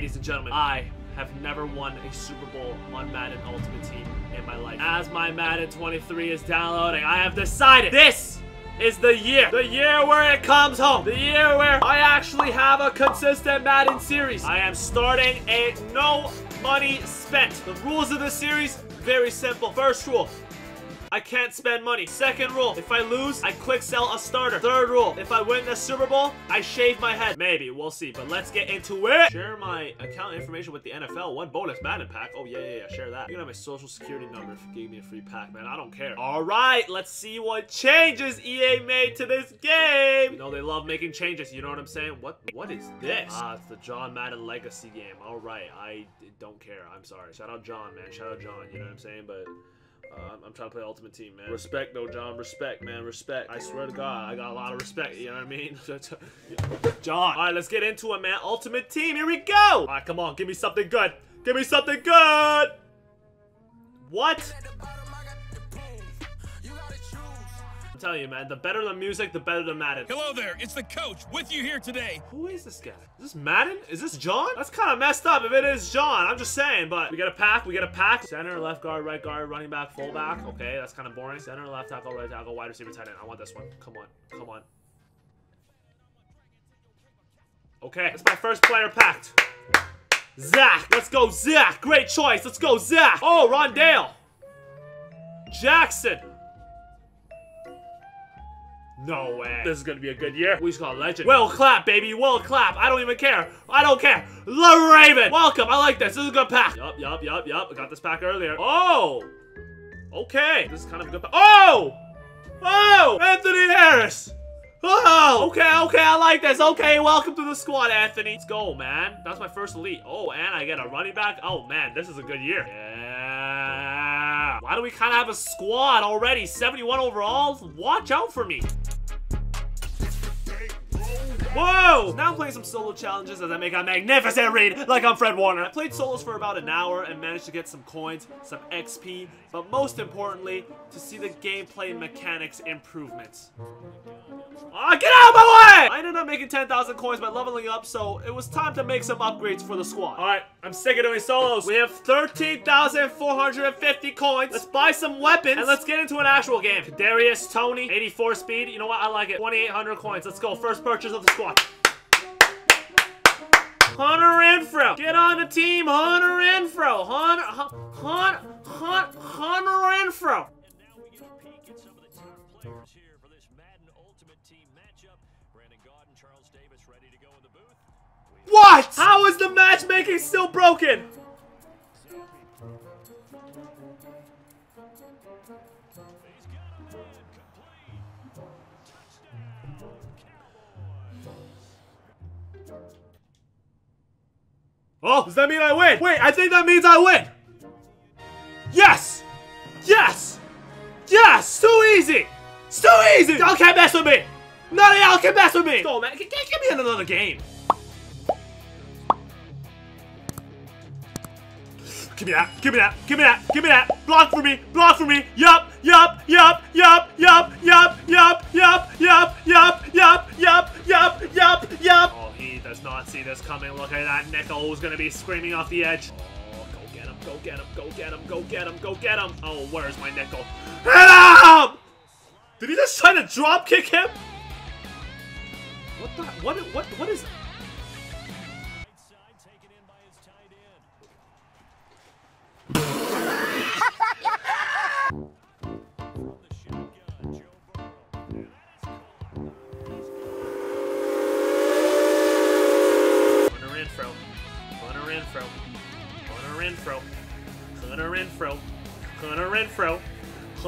Ladies and gentlemen, I have never won a Super Bowl on Madden Ultimate Team in my life. As my Madden 23 is downloading, I have decided this is the year where it comes home, the year where I actually have a consistent Madden series. I am starting a no money spent. The rules of the series, very simple. First rule, I can't spend money. Second rule, if I lose, I quick sell a starter. Third rule, if I win the Super Bowl, I shave my head. Maybe, we'll see, but let's get into it. Share my account information with the NFL. One bonus Madden pack. Oh, yeah, share that. You can have my social security number if you gave me a free pack, man. I don't care. All right, let's see what changes EA made to this game. You know they love making changes, you know what I'm saying? What is this? Ah, it's the John Madden Legacy game. All right, I don't care. I'm sorry. Shout out John, man. Shout out John, you know what I'm saying? But... I'm trying to play Ultimate Team, man. Respect, though, John. Respect, man. Respect. I swear to God, I got a lot of respect. You know what I mean? John. All right, let's get into it, man. Ultimate Team. Here we go. All right, come on. Give me something good. Give me something good. What? I'm telling you, man, the better the music, the better the Madden. Hello there, it's the coach with you here today. Who is this guy? Is this Madden? Is this John? That's kind of messed up if it is John. I'm just saying, but we got a pack, we got a pack. Center, left guard, right guard, running back, fullback. Okay, that's kind of boring. Center, left tackle, right tackle, wide receiver, tight end. I want this one. Come on, come on. Okay, that's my first player packed. Zach, let's go, Zach. Great choice, let's go, Zach. Oh, Rondale Jackson. No way. This is gonna be a good year. We just got a legend. Will Clapp, baby. Will Clapp. I don't even care. I don't care. Le'Raven. Welcome. I like this. This is a good pack. Yup. I got this pack earlier. Oh. Okay. This is kind of a good pack. Oh. Oh. Anthony Harris. Oh. Okay. I like this. Okay. Welcome to the squad, Anthony. Let's go, man. That's my first elite. Oh, and I get a running back. Oh, man. This is a good year. Yeah. Why do we kind of have a squad already? 71 overall. Watch out for me. Whoa! Now I'm playing some solo challenges as I make a magnificent read like I'm Fred Warner. I played solos for about an hour and managed to get some coins, some XP, but most importantly, to see the gameplay mechanics improvements. Ah, get out of my way! I ended up making 10,000 coins by leveling up, so it was time to make some upgrades for the squad. Alright, I'm sick of doing solos. We have 13,450 coins. Let's buy some weapons and let's get into an actual game. Darius Tony, 84 speed. You know what? I like it. 2,800 coins. Let's go. First purchase of the squad. Hunter Renfrow. Get on the team, Hunter Renfrow. Hunter Renfrow. And now we get a peek at some of the top players here for this Madden Ultimate Team matchup. Brandon Gordon, Charles Davis ready to go in the booth. What? How is the matchmaking still broken? Oh, does that mean I win? Wait, I think that means I win. Yes! Yes! Yes! Too easy! It's too easy! Y'all can't mess with me! None of y'all can mess with me! Go, man. Give me another game. Give me that. Give me that. Give me that. Give me that. Block for me. Block for me. Yup. Oh, he does not see this coming. Look at that. Nickel is going to be screaming off the edge. Oh, go get him. Go get him. Go get him. Go get him. Go get him. Oh, where's my nickel? Hit him! Did he just try to drop kick him? What the? What is that?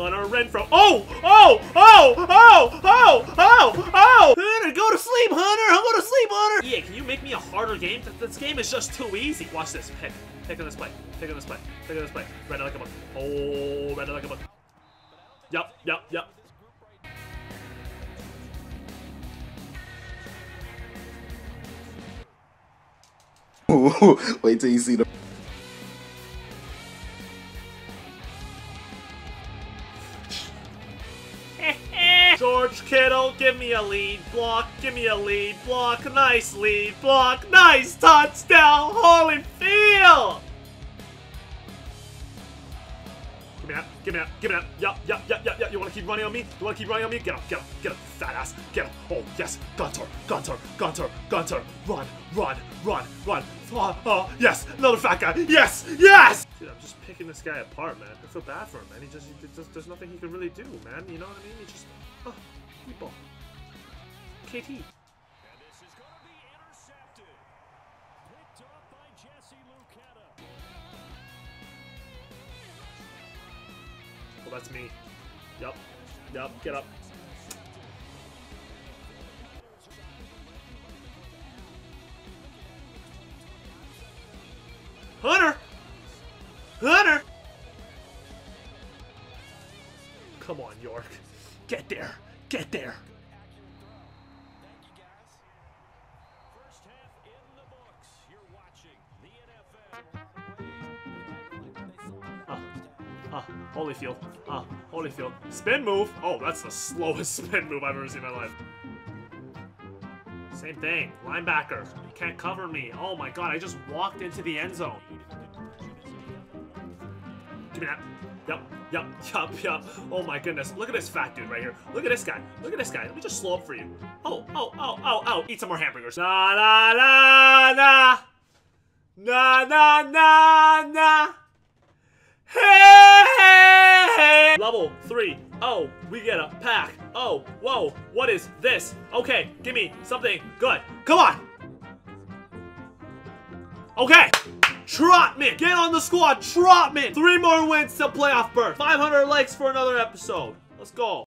Hunter Renfrow. Oh! Hunter, go to sleep, Hunter. I'll go to sleep, Hunter. Yeah, can you make me a harder game? This game is just too easy. Watch this. Pick. Pick on this play. Pick on this play. Pick on this play. Read it like a book. Oh, read it like a book. Yup. Wait till you see the... George Kittle, give Give me a lead block. Give me a lead block. Nice lead block. Nice touchdown, Holyfield! Give me that. Give me that. Give me that. Yup, yup, yup, yup, yup. You want to keep running on me? You want to keep running on me? Get up, get up, get up, fat ass. Get up. Oh, yes. Gunter, Gunter, Gunter, Gunter. Run, run, run, run. Yes, little fat guy. Yes, yes! Dude, I'm just picking this guy apart, man. I feel bad for him, man. He just there's nothing he can really do, man. You know what I mean? He just... Oh, people. KT. And this is going to be intercepted. Picked off by Jesse Lucetta. Well, that's me. Yup. Yup, get up. Hunter! Hunter! Come on, York. Get there. Get there. First half in the books. You're watching the NFL. Holyfield. Holyfield. Spin move. Oh, that's the slowest spin move I've ever seen in my life. Same thing. Linebacker. Can't cover me. Oh my god, I just walked into the end zone. Give me that. Yup, yup, yup, yup. Oh my goodness. Look at this fat dude right here. Look at this guy. Look at this guy. Let me just slow up for you. Oh, oh, oh, oh, oh. Eat some more hamburgers. Na, na, na, na. Na, na, na, na. Hey, hey, hey. Level 3. Oh, we get a pack. Oh, whoa, what is this? Okay, give me something good. Come on. Okay. Trotman, get on the squad. Trotman. 3 more wins to playoff berth. 500 likes for another episode. Let's go.